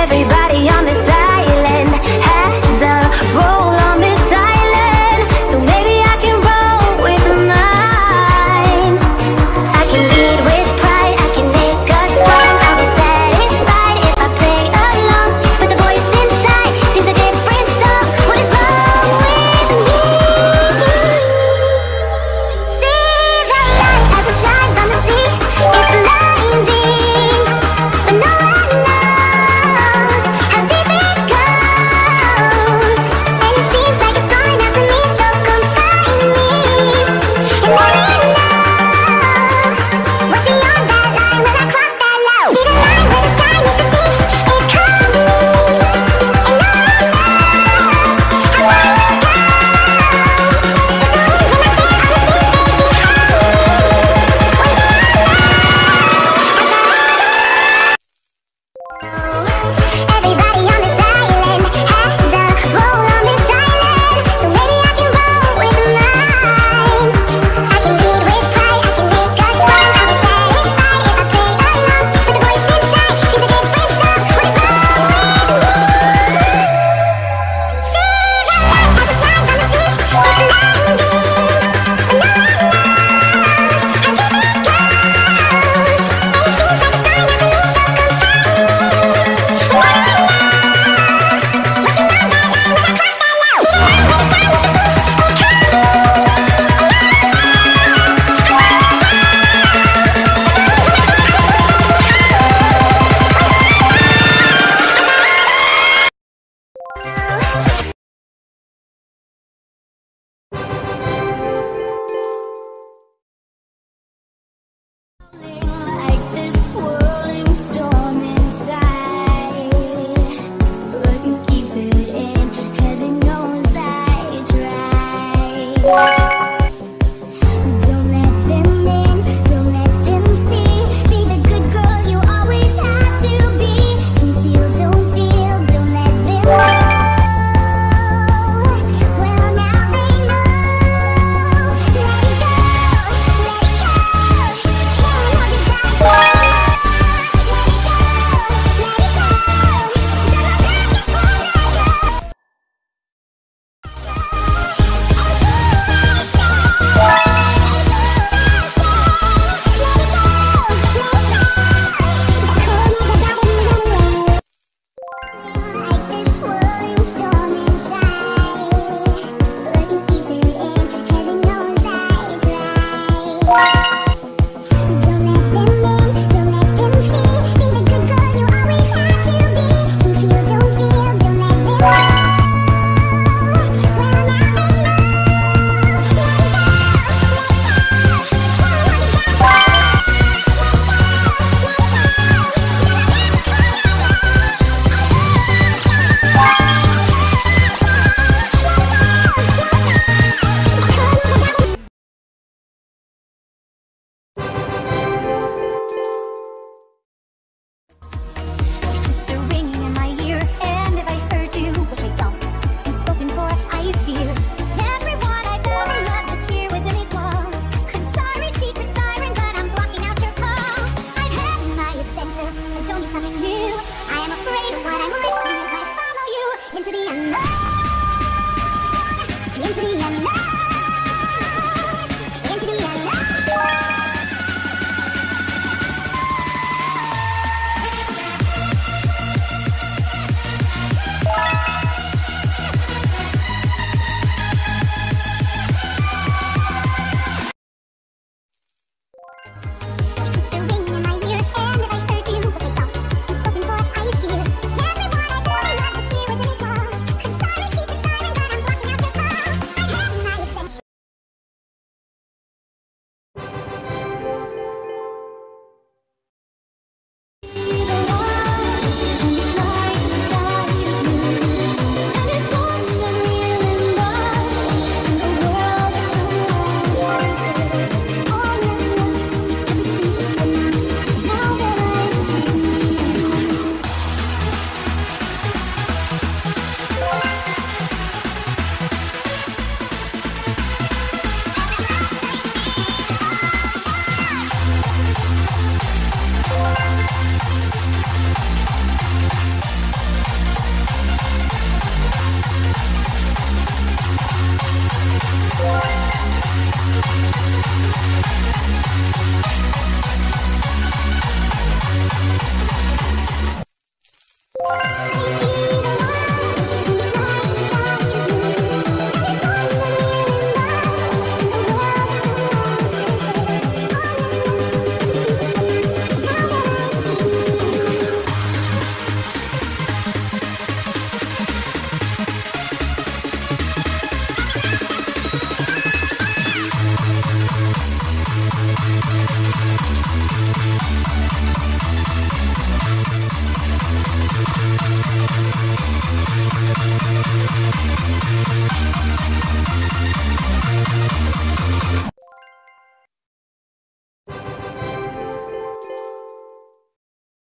everybody.